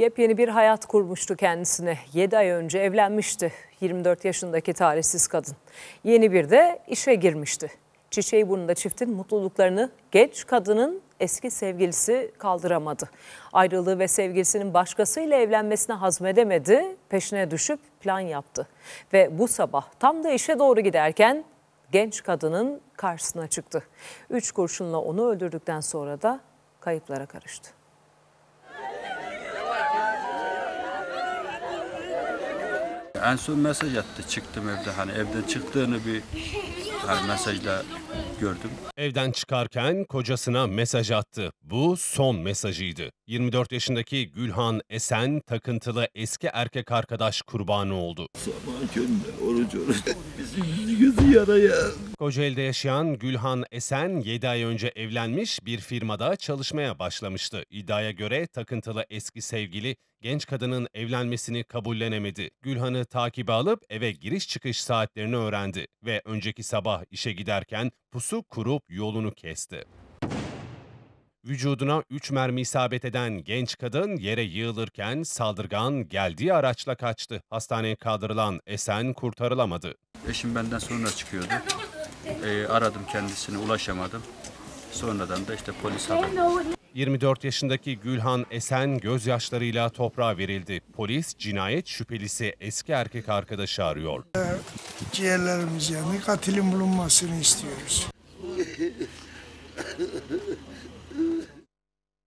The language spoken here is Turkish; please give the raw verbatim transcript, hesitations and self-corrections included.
Yepyeni bir hayat kurmuştu kendisine. yedi ay önce evlenmişti yirmi dört yaşındaki talihsiz kadın. Yeni bir de işe girmişti. Çiçeği burnunda çiftin mutluluklarını genç kadının eski sevgilisi kaldıramadı. Ayrılığı ve sevgilisinin başkasıyla evlenmesine hazmedemedi, peşine düşüp plan yaptı. Ve bu sabah tam da işe doğru giderken genç kadının karşısına çıktı. Üç kurşunla onu öldürdükten sonra da kayıplara karıştı. En son mesaj attı, çıktım evde, hani evden çıktığını bir hani mesajla gördüm. Evden çıkarken kocasına mesaj attı. Bu son mesajıydı. yirmi dört yaşındaki Gülhan Esen takıntılı eski erkek arkadaş kurbanı oldu. Sabah köründe oruç oruç. Bizim yüzü gözü yara ya. Kocaeli'de yaşayan Gülhan Esen yedi ay önce evlenmiş, bir firmada çalışmaya başlamıştı. İddiaya göre takıntılı eski sevgili genç kadının evlenmesini kabullenemedi. Gülhan'ı takibe alıp eve giriş çıkış saatlerini öğrendi ve önceki sabah işe giderken pusu kurup yolunu kesti. Vücuduna üç mermi isabet eden genç kadın yere yığılırken saldırgan geldiği araçla kaçtı. Hastaneye kaldırılan Esen kurtarılamadı. Eşim benden sonra çıkıyordu. E, aradım kendisini, ulaşamadım. Sonradan da işte polis aradı. yirmi dört yaşındaki Gülhan Esen gözyaşlarıyla toprağa verildi. Polis cinayet şüphelisi eski erkek arkadaşı arıyor. Ciğerlerimiz yani, katilin bulunmasını istiyoruz.